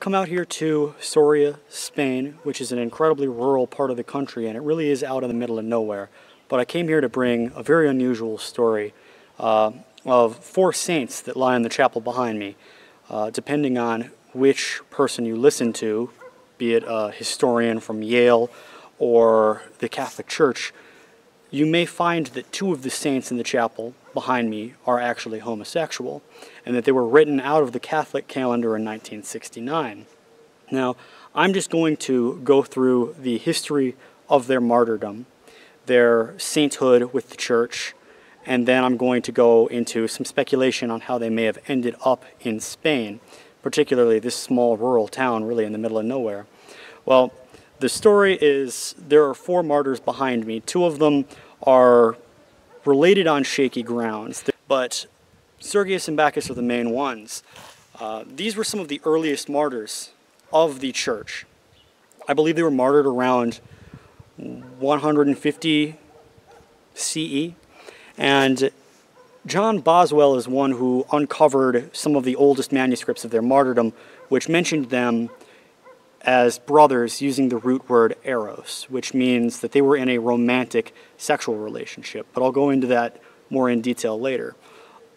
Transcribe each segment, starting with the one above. Come out here to Soria, Spain, which is an incredibly rural part of the country, and it really is out in the middle of nowhere. But I came here to bring a very unusual story of four saints that lie in the chapel behind me. Depending on which person you listen to, be it a historian from Yale or the Catholic Church, you may find that two of the saints in the chapel behind me are actually homosexual, and that they were written out of the Catholic calendar in 1969. Now, I'm just going to go through the history of their martyrdom, their sainthood with the Church, and then I'm going to go into some speculation on how they may have ended up in Spain, particularly this small rural town really in the middle of nowhere. Well, the story is there are four martyrs behind me. Two of them are related on shaky grounds, but Sergius and Bacchus are the main ones. These were some of the earliest martyrs of the Church. I believe they were martyred around 150 CE. And John Boswell is one who uncovered some of the oldest manuscripts of their martyrdom, which mentioned them as brothers using the root word eros, which means that they were in a romantic sexual relationship. But I'll go into that more in detail later.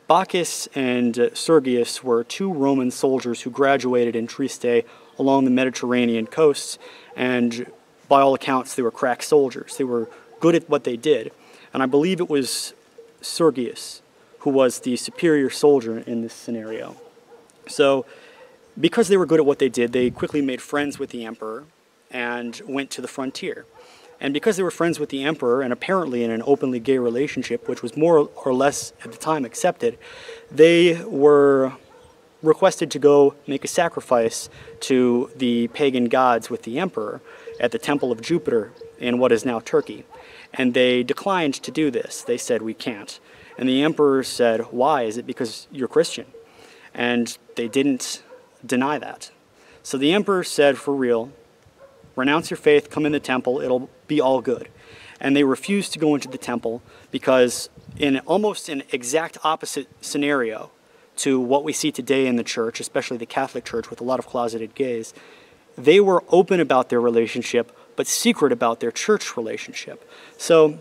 Bacchus and Sergius were two Roman soldiers who graduated in Trieste along the Mediterranean coast, and by all accounts, they were crack soldiers. They were good at what they did. And I believe it was Sergius who was the superior soldier in this scenario. So because they were good at what they did, they quickly made friends with the emperor and went to the frontier. And because they were friends with the emperor and apparently in an openly gay relationship, which was more or less at the time accepted, they were requested to go make a sacrifice to the pagan gods with the emperor at the Temple of Jupiter in what is now Turkey. And they declined to do this. They said, "We can't." And the emperor said, "Why? Is it because you're Christian?" And they didn't deny that. So the emperor said, "For real, renounce your faith, come in the temple, it'll be all good." And they refused to go into the temple because in almost an exact opposite scenario to what we see today in the Church, especially the Catholic Church with a lot of closeted gays, they were open about their relationship but secret about their church relationship. So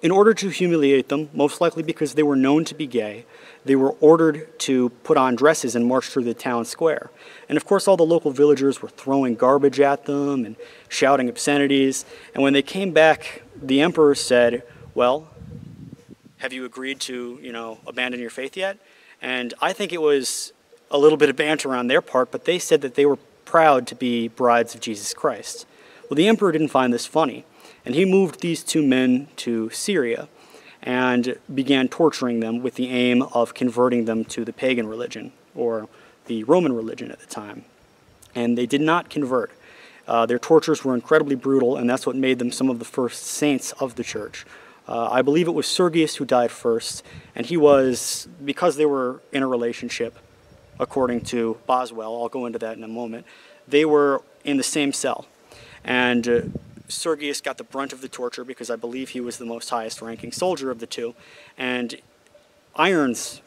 in order to humiliate them, most likely because they were known to be gay, they were ordered to put on dresses and march through the town square. And of course all the local villagers were throwing garbage at them and shouting obscenities. And when they came back, the emperor said, "Well, have you agreed to, abandon your faith yet?" And I think it was a little bit of banter on their part, but they said that they were proud to be brides of Jesus Christ. Well, the emperor didn't find this funny, and he moved these two men to Syria and began torturing them with the aim of converting them to the pagan religion, or the Roman religion at the time. And they did not convert. Their tortures were incredibly brutal, and that's what made them some of the first saints of the Church. I believe it was Sergius who died first, and he was, because they were in a relationship, according to Boswell, I'll go into that in a moment, they were in the same cell. And Sergius got the brunt of the torture because I believe he was the most highest ranking soldier of the two. And irons,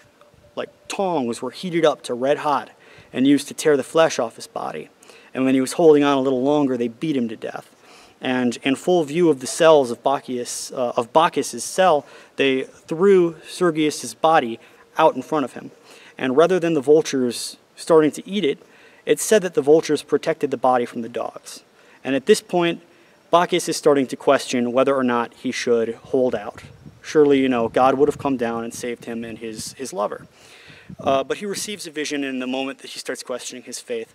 like tongs, were heated up to red hot and used to tear the flesh off his body. And when he was holding on a little longer, they beat him to death. And in full view of the cells of Bacchus's cell, they threw Sergius's body out in front of him. And rather than the vultures starting to eat it, it's said that the vultures protected the body from the dogs. And at this point, Bacchus is starting to question whether or not he should hold out. Surely, God would have come down and saved him and his lover. But he receives a vision in the moment that he starts questioning his faith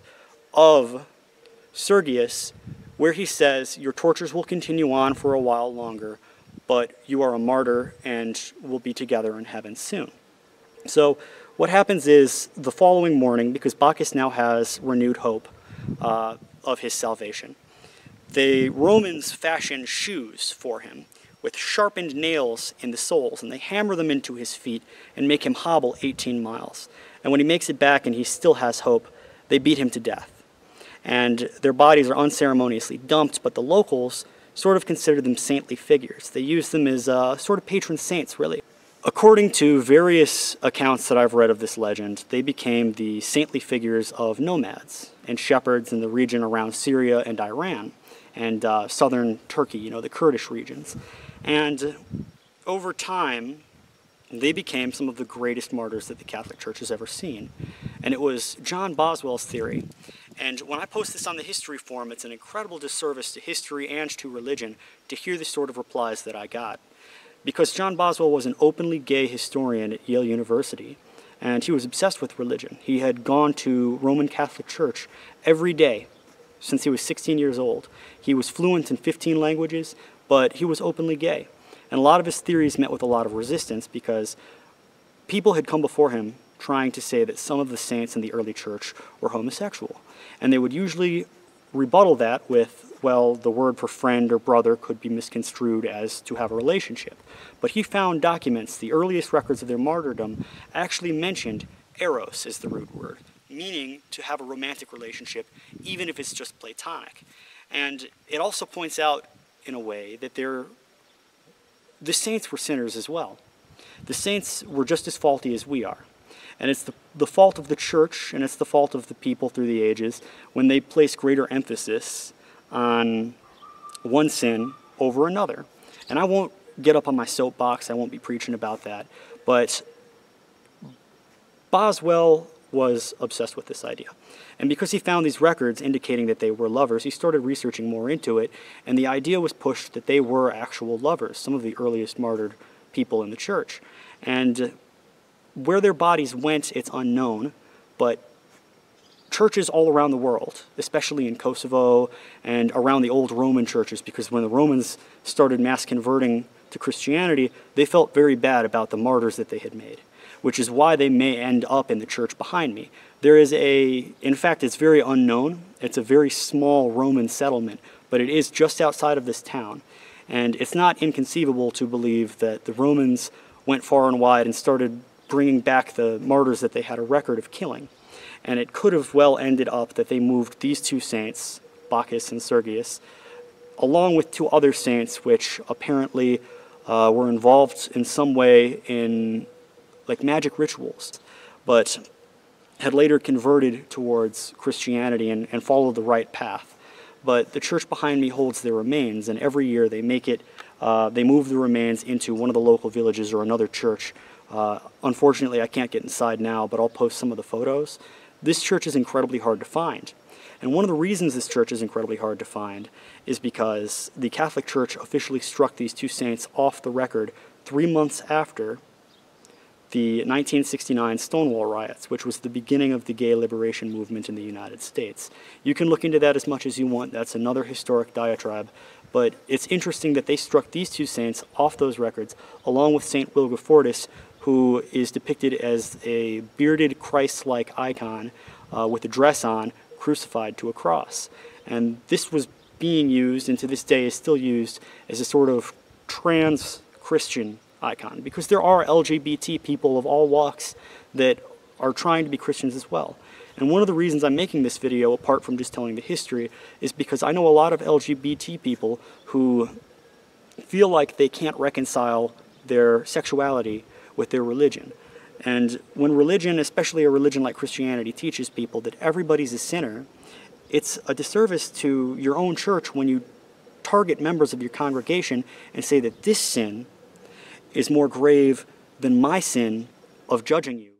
of Sergius, where he says, "Your tortures will continue on for a while longer, but you are a martyr and will be together in heaven soon." So what happens is the following morning, because Bacchus now has renewed hope of his salvation, the Romans fashion shoes for him with sharpened nails in the soles, and they hammer them into his feet and make him hobble 18 miles. And when he makes it back and he still has hope, they beat him to death. And their bodies are unceremoniously dumped, but the locals sort of consider them saintly figures. They use them as sort of patron saints, really. According to various accounts that I've read of this legend, they became the saintly figures of nomads and shepherds in the region around Syria and Iran and southern Turkey, you know, the Kurdish regions. And over time, they became some of the greatest martyrs that the Catholic Church has ever seen. And it was John Boswell's theory. And when I post this on the history forum, it's an incredible disservice to history and to religion to hear the sort of replies that I got. Because John Boswell was an openly gay historian at Yale University, and he was obsessed with religion. He had gone to Roman Catholic Church every day since he was 16 years old. He was fluent in 15 languages, but he was openly gay. And a lot of his theories met with a lot of resistance because people had come before him trying to say that some of the saints in the early church were homosexual. And they would usually rebuttal that with, well, the word for friend or brother could be misconstrued as to have a relationship. But he found documents, the earliest records of their martyrdom, actually mentioned eros as the root word, meaning to have a romantic relationship, even if it's just platonic. And it also points out, in a way, that the saints were sinners as well. The saints were just as faulty as we are. And it's the fault of the church, and it's the fault of the people through the ages when they place greater emphasis on one sin over another. And I won't get up on my soapbox, I won't be preaching about that, but Boswell was obsessed with this idea. And because he found these records indicating that they were lovers, he started researching more into it, and the idea was pushed that they were actual lovers, some of the earliest martyred people in the church. And where their bodies went, it's unknown, but churches all around the world, especially in Kosovo and around the old Roman churches, because when the Romans started mass converting to Christianity, they felt very bad about the martyrs that they had made, which is why they may end up in the church behind me. There is in fact, it's very unknown. It's a very small Roman settlement, but it is just outside of this town. And it's not inconceivable to believe that the Romans went far and wide and started bringing back the martyrs that they had a record of killing. And it could have well ended up that they moved these two saints, Bacchus and Sergius, along with two other saints which apparently were involved in some way in like magic rituals, but had later converted towards Christianity and followed the right path. But the church behind me holds their remains, and every year they make it, they move the remains into one of the local villages or another church. Unfortunately, I can't get inside now, but I'll post some of the photos. This church is incredibly hard to find. And one of the reasons this church is incredibly hard to find is because the Catholic Church officially struck these two saints off the record 3 months after the 1969 Stonewall Riots, which was the beginning of the gay liberation movement in the United States. You can look into that as much as you want. That's another historic diatribe. But it's interesting that they struck these two saints off those records, along with St. Wilgefortis, who is depicted as a bearded Christ-like icon with a dress on, crucified to a cross. And this was being used, and to this day is still used, as a sort of trans-Christian icon, because there are LGBT people of all walks that are trying to be Christians as well. And one of the reasons I'm making this video, apart from just telling the history, is because I know a lot of LGBT people who feel like they can't reconcile their sexuality with their religion. And when religion, especially a religion like Christianity, teaches people that everybody's a sinner, it's a disservice to your own church when you target members of your congregation and say that this sin is more grave than my sin of judging you.